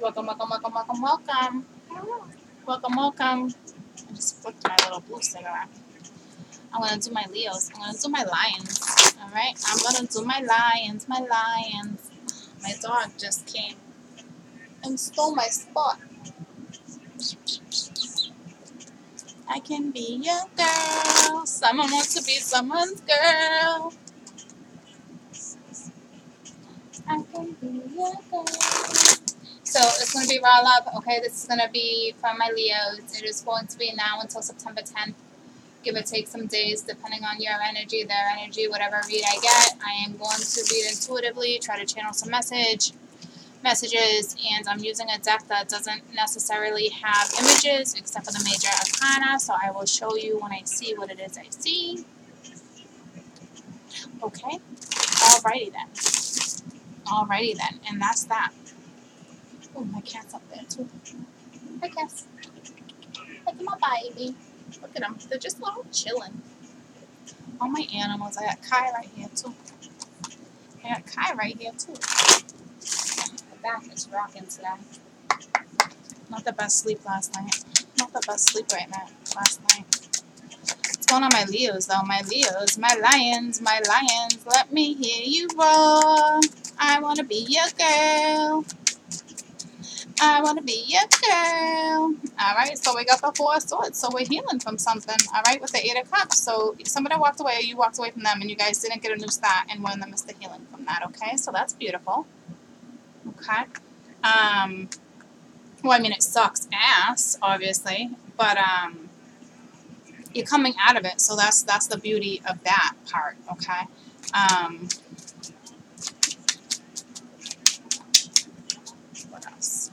Welcome. Welcome. I just flipped my little blue thing around. I'm going to do my Leos. I'm going to do my lions. Alright? I'm going to do my lions. My dog just came and stole my spot. I can be your girl. Someone wants to be someone's girl. I can be your girl. So it's going to be raw love. Okay, this is going to be from my Leos. It is going to be now until September 10th. Give or take some days, depending on your energy, their energy, whatever read I get. I am going to read intuitively, try to channel some messages, and I'm using a deck that doesn't necessarily have images except for the major arcana, so I will show you when I see what it is I see. Okay? Alrighty then. And that's that. Oh, my cat's up there, too. Hi, cats. Look at my baby. Look at them. They're just a little chilling. All my animals. I got Kai right here, too. Back is rocking today. Not the best sleep last night. What's going on, my Leos, though? My lions. Let me hear you roar. I want to be your girl. Alright, so we got the Four of Swords. So we're healing from something, alright, with the Eight of Cups. So somebody walked away, you walked away from them, and you guys didn't get a new start, and we're in the midst of healing from that, okay? So that's beautiful. Okay. Well, I mean, it sucks ass, obviously, but you're coming out of it, so that's the beauty of that part, okay? What else?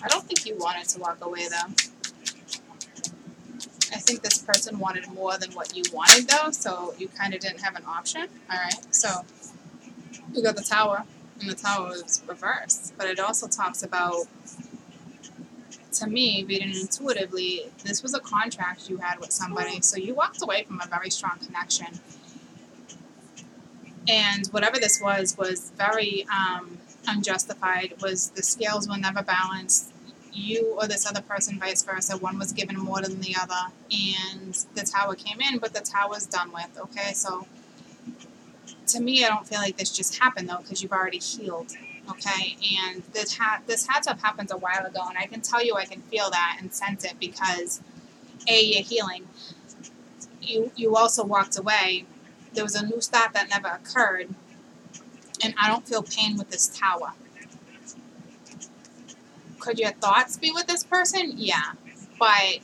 I don't think you wanted to walk away, though. I think this person wanted more than what you wanted, though, so you kind of didn't have an option. Alright, so we got the Tower, and the Tower is reversed. But it also talks about, to me, reading intuitively, this was a contract you had with somebody, so you walked away from a very strong connection. And whatever this was very unjustified, was the scales were never balanced. You or this other person, vice versa, one was given more than the other, and the Tower came in, but the Tower's done with, okay? So, to me, I don't feel like this just happened, though, because you've already healed, okay? And this had to have happened a while ago, and I can tell you I can feel that and sense it because, A, you're healing. You also walked away. There was a new start that never occurred, and I don't feel pain with this Tower. Could your thoughts be with this person? Yeah. But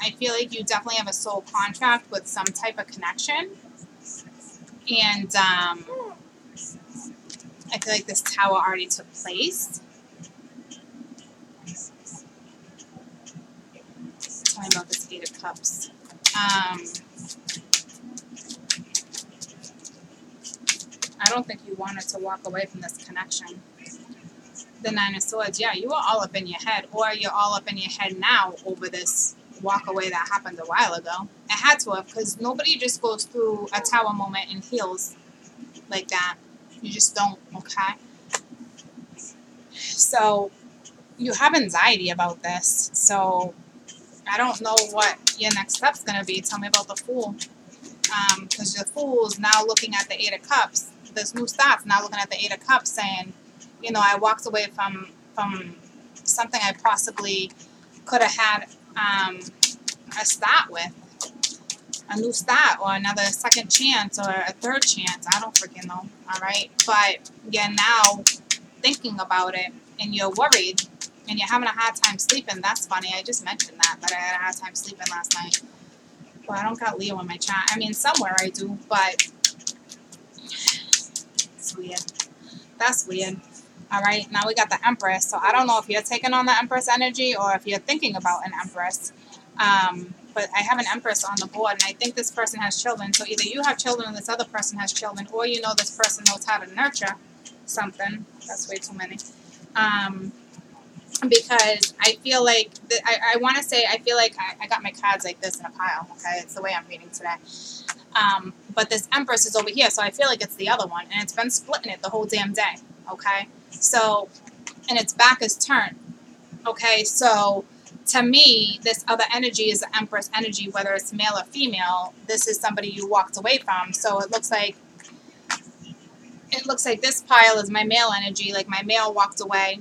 I feel like you definitely have a soul contract with some type of connection. And I feel like this Tower already took place. Tell me about this Eight of Cups. I don't think you wanted to walk away from this connection. The Nine of Swords, yeah, you were all up in your head, or you're all up in your head now over this walk away that happened a while ago. It had to have, because nobody just goes through a Tower moment and heals like that. You just don't, okay? So, you have anxiety about this, so I don't know what your next step's going to be. Tell me about the Fool, because the Fool's now looking at the Eight of Cups. This new start's now looking at the Eight of Cups saying, you know, I walked away from something I possibly could have had a start with, a new start or another second chance or a third chance. I don't freaking know, all right? But you're now thinking about it and you're worried and you're having a hard time sleeping. That's funny. I just mentioned that I had a hard time sleeping last night. Well, I don't got Leo in my chart. I mean, somewhere I do, but it's weird. That's weird. All right, now we got the Empress. So I don't know if you're taking on the Empress energy or if you're thinking about an Empress. But I have an Empress on the board, and I think this person has children. So either you have children or this other person has children, or you know this person knows how to nurture something. That's way too many. because I feel like, I want to say, I feel like I got my cards like this in a pile, okay? It's the way I'm reading today. But this Empress is over here, so I feel like it's the other one, and it's been splitting it the whole damn day, okay? So, and its back is turned, okay? So, to me, this other energy is the Empress energy, whether it's male or female. This is somebody you walked away from, so it looks like, this pile is my male energy, like my male walked away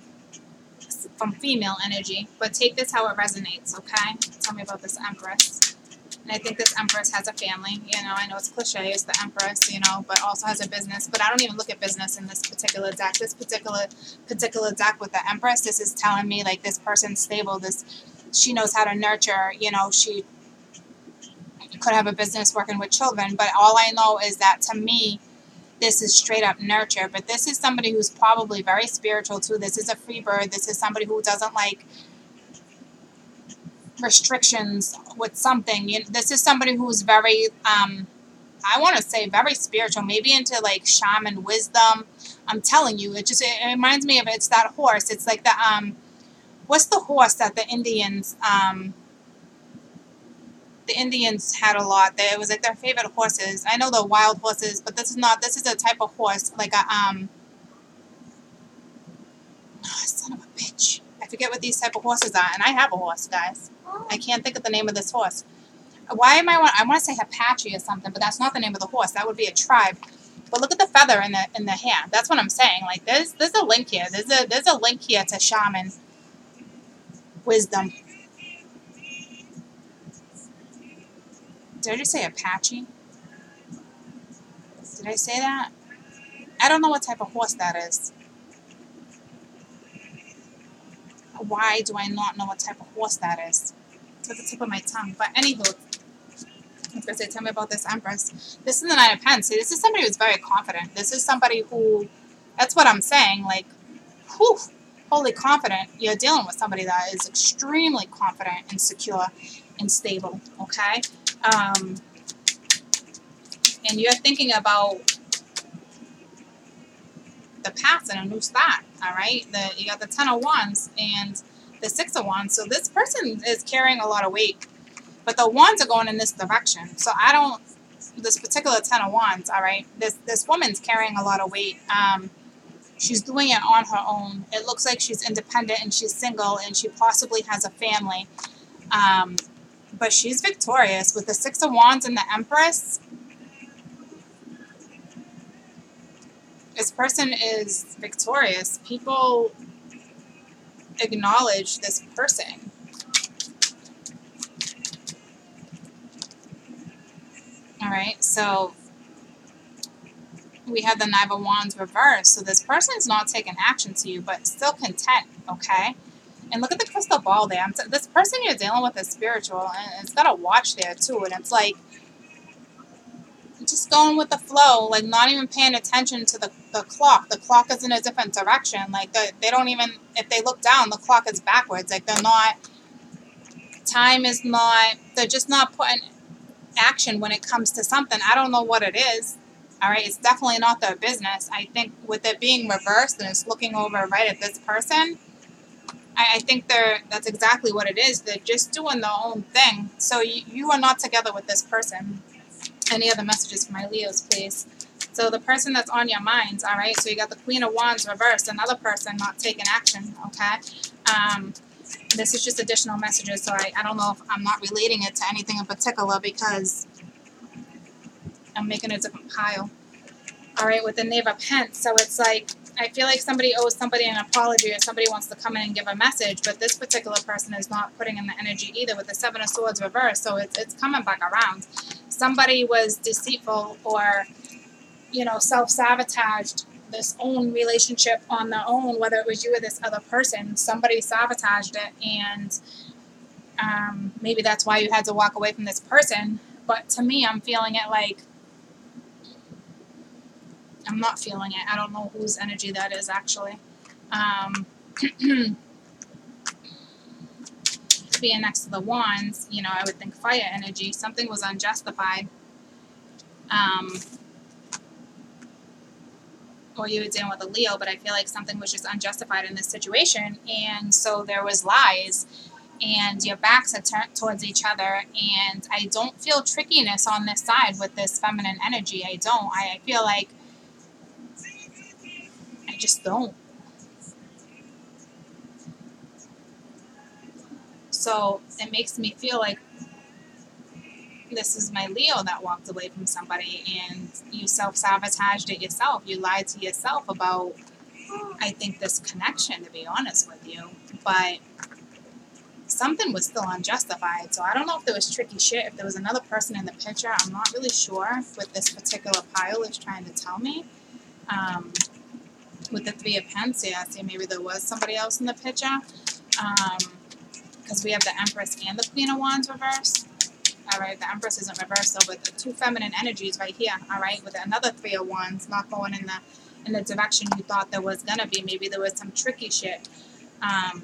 from female energy. But take this how it resonates, okay? Tell me about this Empress. And I think this Empress has a family. You know, I know it's cliche, it's the Empress, you know, but also has a business. But I don't even look at business in this particular deck. This particular deck with the Empress, this is telling me, like, this person's stable. She knows how to nurture, you know, she could have a business working with children. But all I know is that, to me, this is straight up nurture, but this is somebody who's probably very spiritual too. This is a free bird. This is somebody who doesn't like restrictions with something. This is somebody who's very, I want to say very spiritual, maybe into like shaman wisdom. I'm telling you, it reminds me of, it's that horse. It's like the, what's the horse that the Indians, had a lot. It was like their favorite horses. I know the wild horses, but this is not. This is a type of horse, like a oh, son of a bitch. I forget what these type of horses are, and I have a horse, guys. I can't think of the name of this horse. Why am I want to say Apache or something, but that's not the name of the horse. That would be a tribe. But look at the feather in the hair. That's what I'm saying. Like there's a link here. There's a link here to shaman wisdom. Did I just say Apache? Did I say that? I don't know what type of horse that is. Why do I not know what type of horse that is? It's at the tip of my tongue. But anywho, I was going to say, tell me about this Empress. This is the Nine of Pentacles. See, this is somebody who's very confident. This is somebody who, that's what I'm saying, like, whew. Wholly confident. You're dealing with somebody that is extremely confident and secure and stable, okay? And you're thinking about the past and a new start, all right? You got the 10 of Wands and the 6 of Wands. So this person is carrying a lot of weight, but the wands are going in this direction. So this particular 10 of Wands, all right, this woman's carrying a lot of weight. She's doing it on her own. It looks like she's independent and she's single and she possibly has a family. But she's victorious with the 6 of Wands and the Empress. This person is victorious. People acknowledge this person. All right, so we have the 9 of Wands reversed. So this person's not taking action to you, but still content, okay? And look at the crystal ball there. This person you're dealing with is spiritual, and it's got a watch there, too. And it's like, just going with the flow, like not even paying attention to the clock. The clock is in a different direction. Like, they don't even, if they look down, the clock is backwards. Like, they're just not putting action when it comes to something. I don't know what it is. All right, it's definitely not their business. I think with it being reversed and it's looking over right at this person, I think that's exactly what it is. They're just doing their own thing. So you are not together with this person. Any other messages for my Leos, please? So the person that's on your minds, all right? So you got the Queen of Wands reversed, another person not taking action, okay? This is just additional messages, so I don't know if I'm not relating it to anything in particular because I'm making a different pile. All right, with the Knave of Pentacles, so it's like, I feel like somebody owes somebody an apology or somebody wants to come in and give a message, but this particular person is not putting in the energy either with the 7 of Swords reversed, so it's coming back around. Somebody was deceitful or, you know, self-sabotaged this own relationship on their own, whether it was you or this other person. Somebody sabotaged it, and maybe that's why you had to walk away from this person. But to me, I'm feeling it like, I'm not feeling it. I don't know whose energy that is, actually. Being next to the wands, you know, I would think fire energy. Something was unjustified. example you were doing with a Leo, but I feel like something was just unjustified in this situation. And so there was lies and your backs are turned towards each other. And I don't feel trickiness on this side with this feminine energy. I don't. I feel like I just don't. So it makes me feel like this is my Leo that walked away from somebody, and you self-sabotaged it yourself. You lied to yourself about, I think, this connection, to be honest with you. But something was still unjustified. So I don't know if there was tricky shit, if there was another person in the picture. I'm not really sure what this particular pile is trying to tell me. With the Three of Pentacles, yeah, I see maybe there was somebody else in the picture. Because we have the Empress and the Queen of Wands reversed. All right, the Empress isn't reversed, so with the two feminine energies right here, all right, with another Three of Wands, not going in the direction you thought there was going to be. Maybe there was some tricky shit. And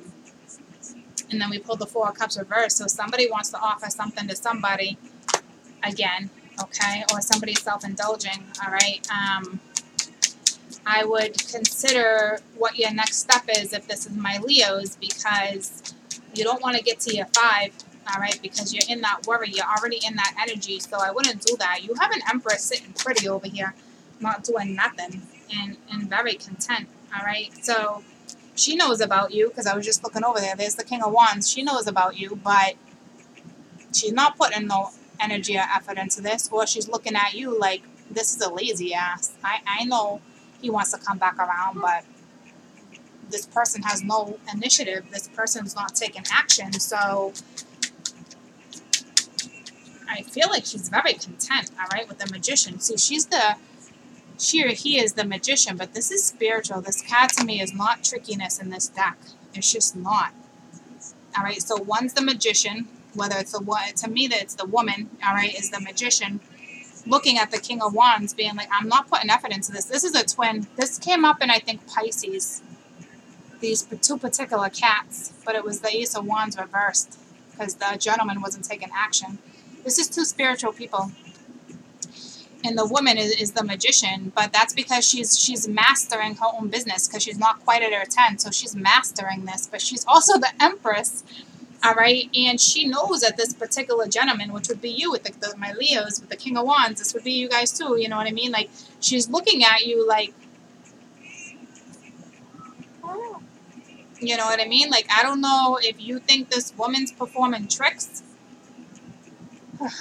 then we pulled the Four of Cups reversed, so somebody wants to offer something to somebody again, okay, or somebody's self-indulging, all right. I would consider what your next step is if this is my Leo's, because you don't want to get to your 5. All right, because you're in that worry. You're already in that energy, so I wouldn't do that. You have an Empress sitting pretty over here, not doing nothing, and very content, all right? So she knows about you, because I was just looking over there. There's the King of Wands. She knows about you, but she's not putting no energy or effort into this, or she's looking at you like, this is a lazy ass. I know he wants to come back around, but this person has no initiative. This person's not taking action, so I feel like she's very content, all right, with the Magician. See, she or he is the Magician, but this is spiritual. This card to me is not trickiness in this deck. It's just not. All right, so one's the Magician, whether it's to me that it's the woman, all right, is the Magician, looking at the King of Wands, being like, I'm not putting effort into this. This is a twin. This came up in, I think, Pisces, these two particular cats, but it was the Ace of Wands reversed because the gentleman wasn't taking action. This is two spiritual people. And the woman is the Magician, but that's because she's mastering her own business because she's not quite at her 10, so she's mastering this. But she's also the Empress, all right? And she knows that this particular gentleman, which would be you with my Leos, with the King of Wands, this would be you guys too, you know what I mean? Like, she's looking at you like, you know what I mean? Like, I don't know if you think this woman's performing tricks.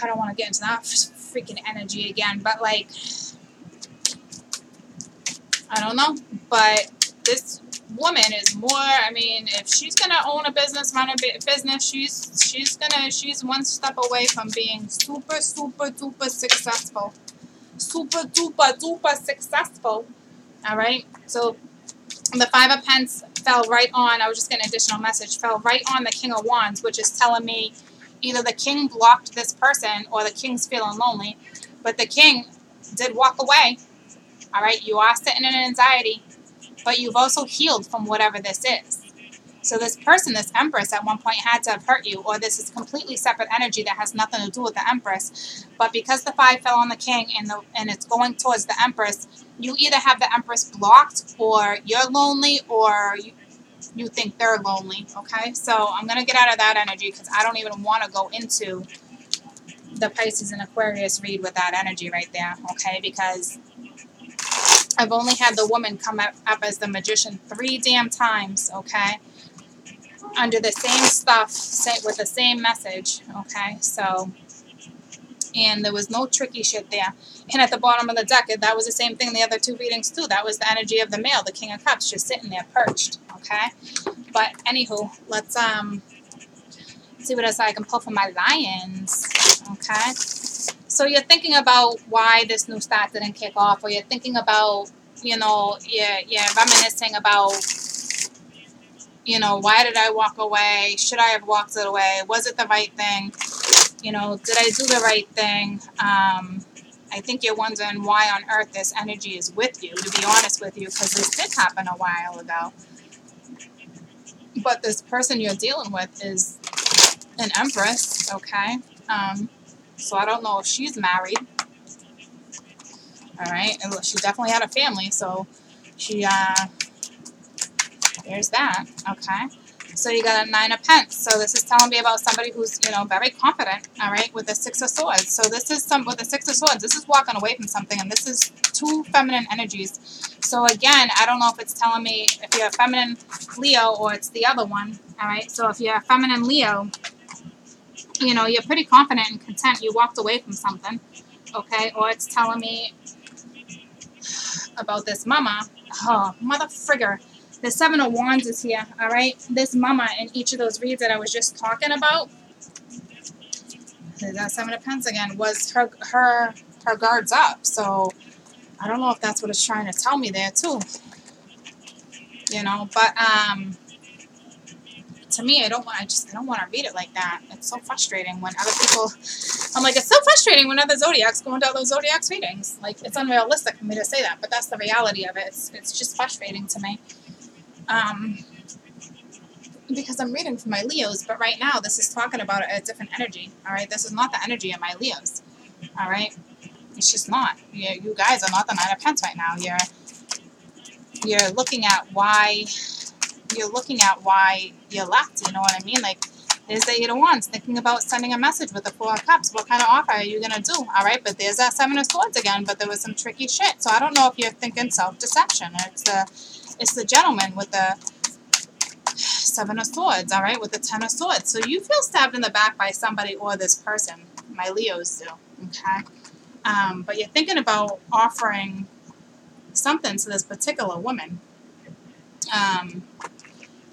I don't want to get into that freaking energy again, but like, I don't know. But this woman is more, I mean, if she's going to own a business, run a business, she's one step away from being super, super, duper successful. Super, duper, duper successful. All right. So the Five of Pentacles fell right on, I was just getting an additional message, fell right on the King of Wands, which is telling me either the King blocked this person or the King's feeling lonely, but the King did walk away. All right, you are sitting in anxiety, but you've also healed from whatever this is. So this person, this Empress, at one point had to have hurt you, or this is completely separate energy that has nothing to do with the Empress. But because the 5 fell on the King and it's going towards the Empress, you either have the Empress blocked, or you're lonely, or you think they're lonely, okay? So I'm going to get out of that energy because I don't even want to go into the Pisces and Aquarius read with that energy right there, okay? Because I've only had the woman come up as the Magician 3 damn times, okay? Under the same stuff, with the same message, okay? So, and there was no tricky shit there. And at the bottom of the deck, that was the same thing the other two readings too. That was the energy of the male, the King of Cups, just sitting there perched. Okay, but anywho, let's see what else I can pull for my lions. Okay, so you're thinking about why this new start didn't kick off, or you're thinking about, you know, you're reminiscing about, you know, why did I walk away? Should I have walked it away? Was it the right thing? You know, did I do the right thing? I think you're wondering why on earth this energy is with you, to be honest with you, because this did happen a while ago. But this person you're dealing with is an Empress, okay? So I don't know if she's married. All right, and she definitely had a family, so She, there's that, okay? So you got a 9 of Pentacles. So this is telling me about somebody who's, you know, very confident, all right, with a 6 of Swords. So this is with the 6 of Swords, this is walking away from something, and this is 2 feminine energies. So again, I don't know if it's telling me if you're a feminine Leo or it's the other one, all right? So if you're a feminine Leo, you know, you're pretty confident and content. You walked away from something, okay? Or it's telling me about this mama. Oh, mother frigger. The 7 of Wands is here, all right? This mama in each of those reads that I was just talking about, that 7 of Pentacles again, was her guards up. So I don't know if that's what it's trying to tell me there too, you know, but to me, I don't want to read it like that. It's so frustrating when other people, I'm like, it's so frustrating when other Zodiacs go into those Zodiacs readings. Like, it's unrealistic for me to say that, but that's the reality of it. It's just frustrating to me. Because I'm reading for my Leos, but right now this is talking about a different energy, all right? This is not the energy of my Leos, all right? It's just not. You guys are not the 9 of Pentacles right now. You're looking at why you're left, you know what I mean? Like, there's the 8 of Wands, thinking about sending a message with the 4 of Cups. What kind of offer are you going to do, all right? But there's that 7 of Swords again, but there was some tricky shit. So I don't know if you're thinking self-deception. It's the gentleman with the 7 of Swords, all right, with the 10 of Swords. So you feel stabbed in the back by somebody or this person. My Leos do, okay? But you're thinking about offering something to this particular woman.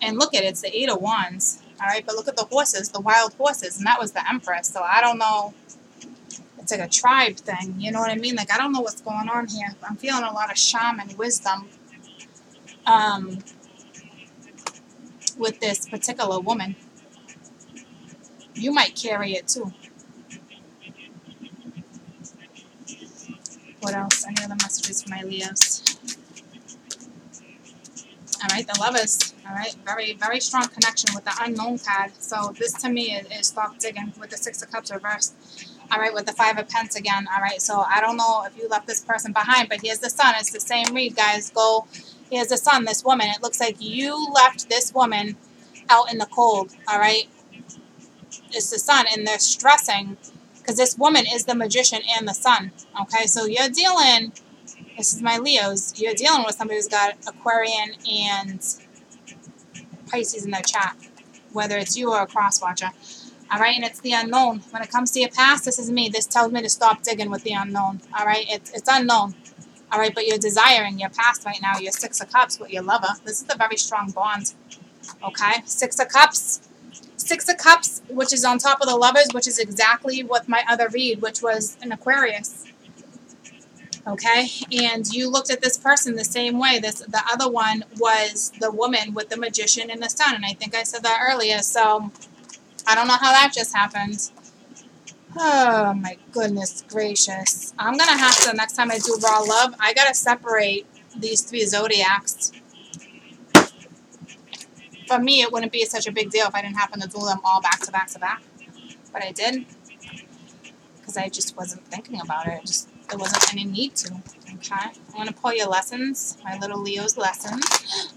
And look at it, it's the 8 of Wands, all right? But look at the horses, the wild horses, and that was the Empress. So I don't know. It's like a tribe thing, you know what I mean? Like, I don't know what's going on here. I'm feeling a lot of shaman wisdom with this particular woman. You might carry it too. What else? Any other messages for my Leos? All right, the Lovers. All right, very, very strong connection with the Unknown card. So this to me is stock digging with the 6 of Cups reversed. All right, with the 5 of Pentacles again. All right, so I don't know if you left this person behind, but here's the Sun. It's the same read, guys. Go. Here's the Sun, this woman. It looks like you left this woman out in the cold, all right? It's the Sun, and they're stressing because this woman is the Magician and the Sun, okay? So you're dealing... This is my Leos. You're dealing with somebody who's got Aquarian and Pisces in their chat, whether it's you or a cross-watcher. All right, and it's the Unknown. When it comes to your past, this is me. This tells me to stop digging with the unknown, all right? It's unknown, all right? But you're desiring your past right now. Your 6 of Cups with your lover. This is a very strong bond, okay? 6 of Cups. 6 of Cups, which is on top of the Lovers, which is exactly what my other read, which was an Aquarius. Okay, and you looked at this person the same way. The other one was the woman with the Magician and the Sun, and I think I said that earlier, so I don't know how that just happened. Oh, my goodness gracious. I'm going to have to, next time I do Raw Love, I got to separate these 3 Zodiacs. For me, it wouldn't be such a big deal if I didn't happen to do them all back to back to back, but I did because I just wasn't thinking about it. There wasn't any need to, okay? I'm going to pull your lessons, my little Leo's lessons.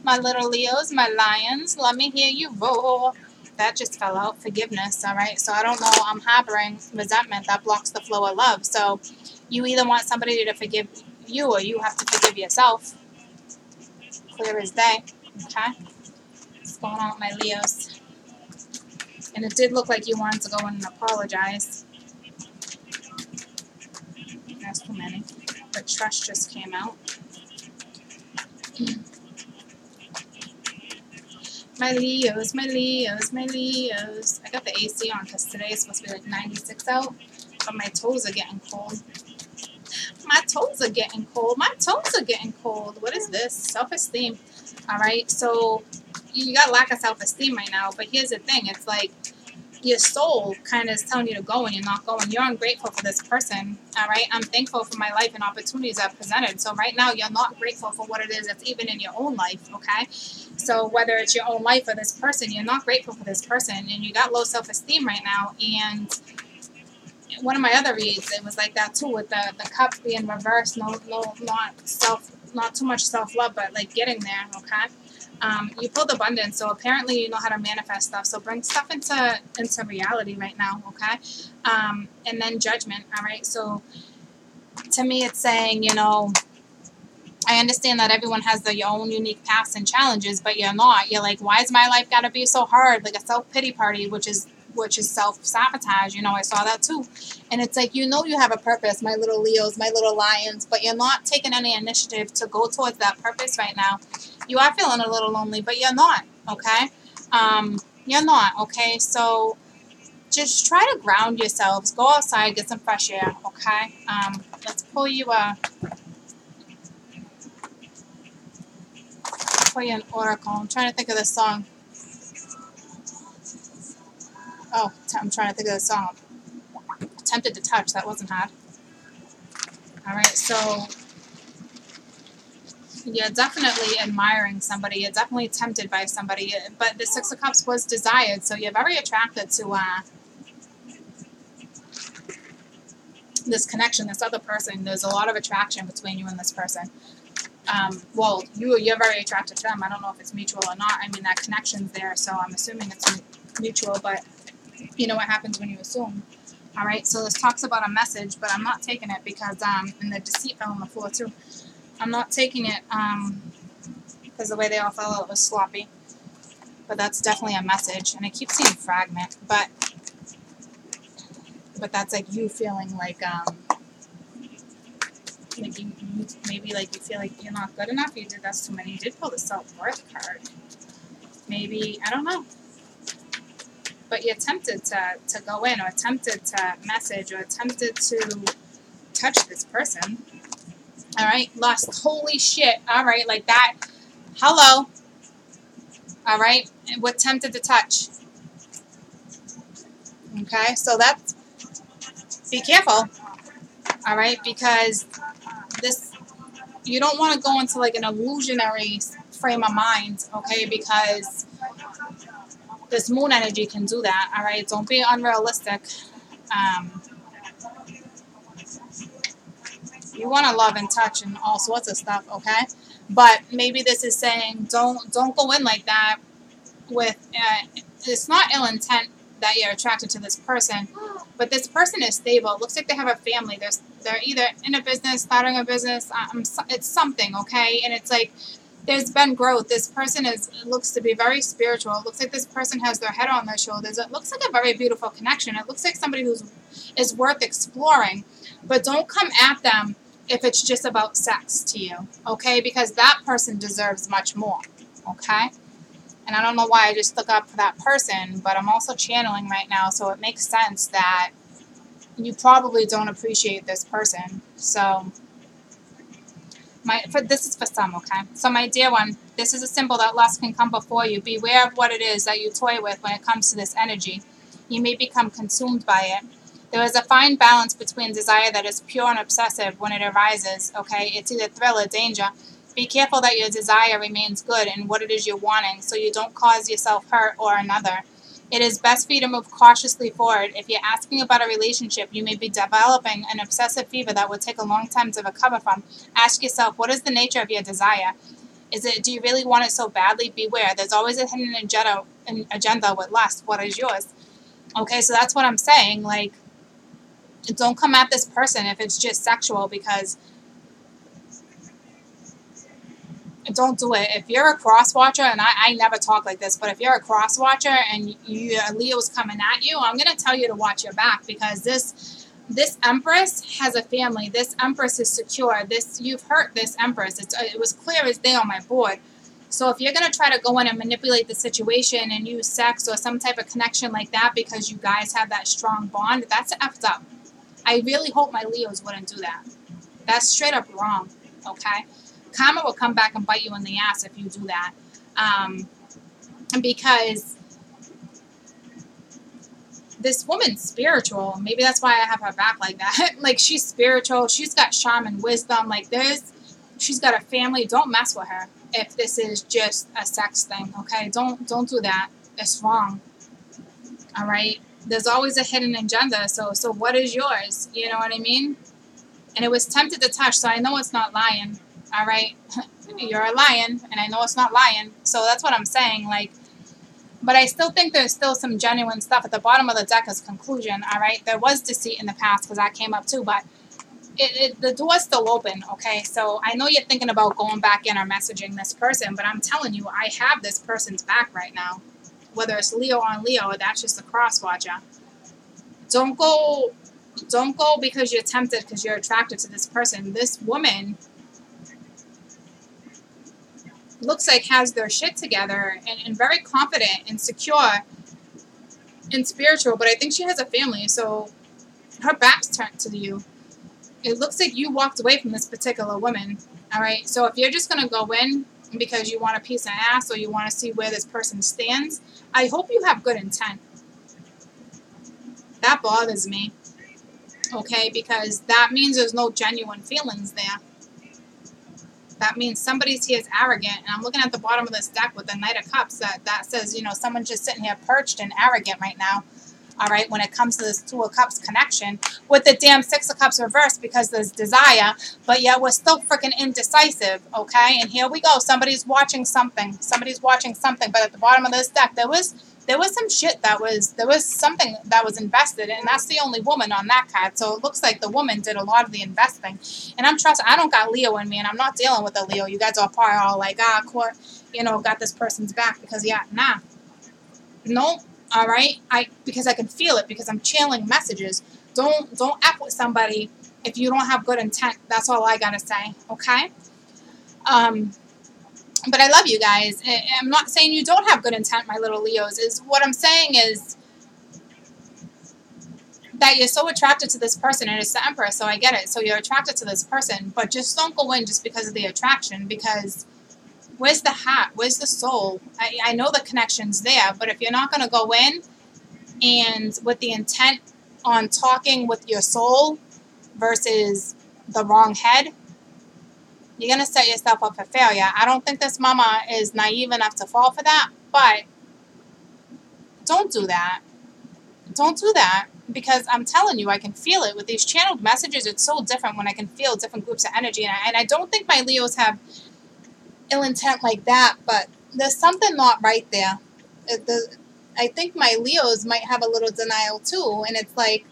My little Leo's, my lions, let me hear you roar. That just fell out. Forgiveness, all right? So I don't know. I'm harboring resentment. That blocks the flow of love. So you either want somebody to forgive you or you have to forgive yourself. Clear as day, okay? What's going on with my Leos? And it did look like you wanted to go in and apologize. That's too many. But trust just came out. My Leos, my Leos, my Leos. I got the AC on because today is supposed to be like 96 out, but my toes are getting cold. My toes are getting cold. My toes are getting cold. What is this? Self-esteem. All right, so you got lack of self-esteem right now, but here's the thing. It's like, your soul kind of is telling you to go and you're not going. You're ungrateful for this person, all right? I'm thankful for my life and opportunities I've presented. So right now, you're not grateful for what it is that's even in your own life, okay? So whether it's your own life or this person, you're not grateful for this person. And you got low self-esteem right now. And one of my other reads, it was like that too, with the cup being reversed, no, no, not self not too much self-love, but like getting there, okay? You pulled abundance, so apparently you know how to manifest stuff. So bring stuff into reality right now, okay? And then judgment, all right? So to me it's saying, you know, I understand that everyone has their own unique paths and challenges, but you're not. You're like, why is my life got to be so hard? Like a self-pity party, which is self-sabotage. You know, I saw that too. And it's like, you know you have a purpose, my little Leos, my little lions, but you're not taking any initiative to go towards that purpose right now. You are feeling a little lonely, but you're not, okay? You're not, okay? So just try to ground yourselves. Go outside, get some fresh air, okay? Let's pull you a... an oracle. I'm trying to think of this song. Oh, I'm trying to think of this song. Tempted to Touch. That wasn't hard. All right, so you're definitely admiring somebody. You're definitely tempted by somebody. But the Six of Cups was desired, so you're very attracted to this connection, this other person. There's a lot of attraction between you and this person. Well, you're very attracted to them. I don't know if it's mutual or not. I mean, that connection's there, so I'm assuming it's mutual, but you know what happens when you assume. All right, so this talks about a message, but I'm not taking it because, and the deceit fell on the floor too. I'm not taking it because the way they all fell out was sloppy, but that's definitely a message, and I keep seeing fragment, but that's like you feeling like you, maybe like you feel like you're not good enough, you did that's too many, you did pull the self-worth card. Maybe, I don't know. But you're tempted to go in, or tempted to message, or tempted to touch this person. Alright, lust, holy shit, alright, like that. Hello. Alright, and we're tempted to touch. Okay, so that's, be careful. Alright, because this, you don't want to go into like an illusionary frame of mind, okay, because this moon energy can do that, all right? Don't be unrealistic. You want to love and touch and all sorts of stuff, okay? But maybe this is saying don't go in like that with, it's not ill intent that you're attracted to this person, but this person is stable. It looks like they have a family. They're either in a business, starting a business. It's something, okay? And it's like there's been growth. This person looks to be very spiritual. It looks like this person has their head on their shoulders. It looks like a very beautiful connection. It looks like somebody who is worth exploring. But don't come at them if it's just about sex to you, okay? Because that person deserves much more, okay? And I don't know why I just stuck up for that person, but I'm also channeling right now, so it makes sense that you probably don't appreciate this person. So, this is for some, okay? So, my dear one, this is a symbol that lust can come before you. Beware of what it is that you toy with when it comes to this energy. You may become consumed by it. There is a fine balance between desire that is pure and obsessive when it arises, okay? It's either thrill or danger. Be careful that your desire remains good and what it is you're wanting so you don't cause yourself hurt or another. It is best for you to move cautiously forward. If you're asking about a relationship, you may be developing an obsessive fever that will take a long time to recover from. Ask yourself, what is the nature of your desire? Do you really want it so badly? Beware. There's always a hidden agenda with lust. What is yours? Okay, so that's what I'm saying. Like, don't come at this person if it's just sexual, because... don't do it. If you're a cross-watcher, and I never talk like this, but if you're a cross-watcher and Leo's coming at you, I'm going to tell you to watch your back, because this Empress has a family. This Empress is secure. You've hurt this Empress. It was clear as day on my board. So if you're going to try to go in and manipulate the situation and use sex or some type of connection like that because you guys have that strong bond, that's effed up. I really hope my Leos wouldn't do that. That's straight up wrong, okay? Karma will come back and bite you in the ass if you do that. Because this woman's spiritual. Maybe that's why I have her back like that. Like, she's spiritual. She's got shaman wisdom. Like, she's got a family. Don't mess with her if this is just a sex thing, okay? Don't do that. It's wrong. All right? There's always a hidden agenda. So what is yours? You know what I mean? And it was tempted to touch, so I know it's not lying. all right, you're a lion, and I know it's not lion, so that's what I'm saying, like, but I still think there's still some genuine stuff at the bottom of the deck as conclusion, all right? There was deceit in the past, because that came up too, but the door's still open, okay? So I know you're thinking about going back in or messaging this person, but I'm telling you, I have this person's back right now, whether it's Leo on Leo, or that's just a cross-watcher. Don't go because you're tempted, because you're attracted to this person. This woman looks like has their shit together and very confident and secure and spiritual, but I think she has a family, so her back's turned to you. It looks like you walked away from this particular woman, all right? So if you're just going to go in because you want a piece of ass or you want to see where this person stands, I hope you have good intent. That bothers me, okay, because that means there's no genuine feelings there. That means somebody's here is arrogant, and I'm looking at the bottom of this deck with the Knight of Cups that says, you know, someone's just sitting here perched and arrogant right now, all right, when it comes to this Two of Cups connection with the damn Six of Cups reversed because there's desire, but yet we're still freaking indecisive, okay, and here we go, somebody's watching something, but at the bottom of this deck, there was some shit there was something that was invested in, and that's the only woman on that card. So it looks like the woman did a lot of the investing. And I don't got Leo in me, and I'm not dealing with a Leo. You guys are probably all like, got this person's back because no, all right. Because I can feel it because I'm channeling messages. Don't act with somebody if you don't have good intent. That's all I gotta say. Okay. But I love you guys. I'm not saying you don't have good intent, my little Leos. What I'm saying is that you're so attracted to this person, and it's the Emperor, so I get it. So you're attracted to this person, but just don't go in just because of the attraction, because where's the heart? Where's the soul? I know the connection's there, but if you're not going to go in and with the intent on talking with your soul versus the wrong head, you're going to set yourself up for failure. I don't think this mama is naive enough to fall for that, but don't do that. Don't do that, because I'm telling you, I can feel it. With these channeled messages, it's so different when I can feel different groups of energy, and I don't think my Leos have ill intent like that, but there's something not right there. I think my Leos might have a little denial too, and it's like,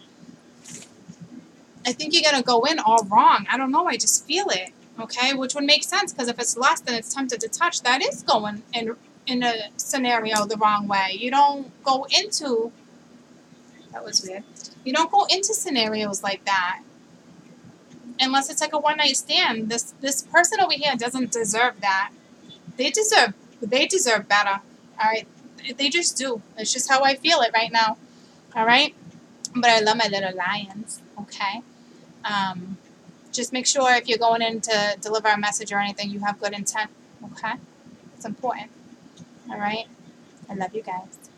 I think you're going to go in all wrong. I don't know, I just feel it. Okay, which would make sense, because if it's lust and it's tempted to touch, that is going in a scenario the wrong way. You don't go into scenarios like that unless it's like a one-night stand. This person over here doesn't deserve that. They deserve better. All right, they just do. It's just how I feel it right now. All right, but I love my little lions. Okay. Just make sure if you're going in to deliver a message or anything, you have good intent, okay? It's important, all right? I love you guys.